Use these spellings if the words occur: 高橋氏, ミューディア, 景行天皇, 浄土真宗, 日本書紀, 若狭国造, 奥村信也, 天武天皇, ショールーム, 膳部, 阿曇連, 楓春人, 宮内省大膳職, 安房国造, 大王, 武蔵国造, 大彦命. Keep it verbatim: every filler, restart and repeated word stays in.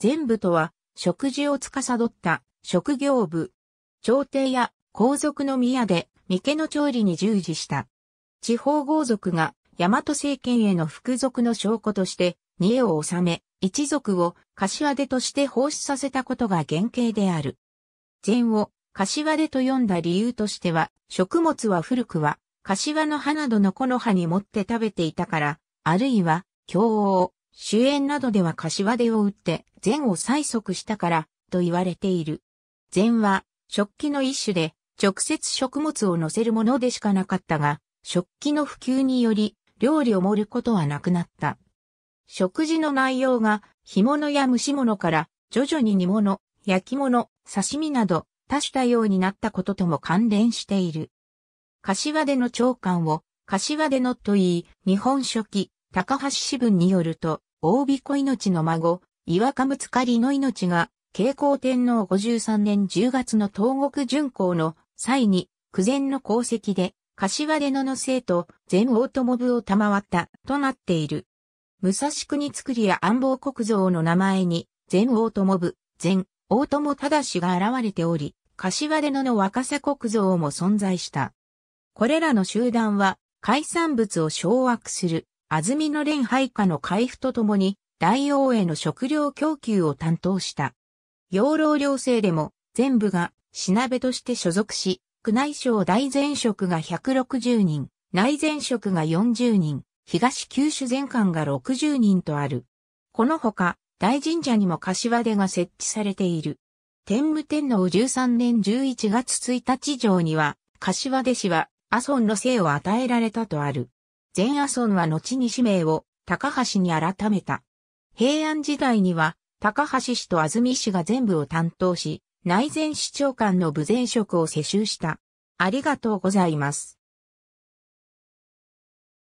膳部とは、食事を司った、職業部。朝廷や皇族の宮で、巫家の調理に従事した。地方豪族が、大和政権への服属の証拠として、二絵を収め、一族を柏手として奉仕させたことが原型である。膳を柏手と呼んだ理由としては、食物は古くは、柏の葉などの木の葉に盛って食べていたから、あるいは、供応、酒宴などでは柏手を打って、膳を催促したから、と言われている。膳は、食器の一種で、直接食物を乗せるものでしかなかったが、食器の普及により、料理を盛ることはなくなった。食事の内容が、干物や蒸し物から、徐々に煮物、焼き物、刺身など、多種多様になったこととも関連している。柏手の長官を、柏手のと言い、日本書紀、高橋詩分によると、大彦命の孫、岩神津狩の命が、慶光天皇ごじゅうさんねんじゅうがつの東国巡幸の際に、空前の功績で、柏手のの生と、全大友部を賜った、となっている。武蔵国造りや安房国造の名前に、全大友部、全大友忠が現れており、柏手のの若狭国造も存在した。これらの集団は、海産物を掌握する、安曇野連配下の回付とともに、大王への食料供給を担当した。養老両生でも、全部が、しなべとして所属し、宮内省大膳職がひゃくろくじゅうにん、内膳職がよんじゅうにん。東九州全館がろくじゅうにんとある。このほか、大神社にも柏手が設置されている。天武天皇じゅうさんねんじゅういちがつついたち条には、柏手氏は、阿孫の姓を与えられたとある。前阿孫は後に氏名を、高橋に改めた。平安時代には、高橋氏と安住氏が全部を担当し、内膳司長官の部膳職を世襲した。ありがとうございます。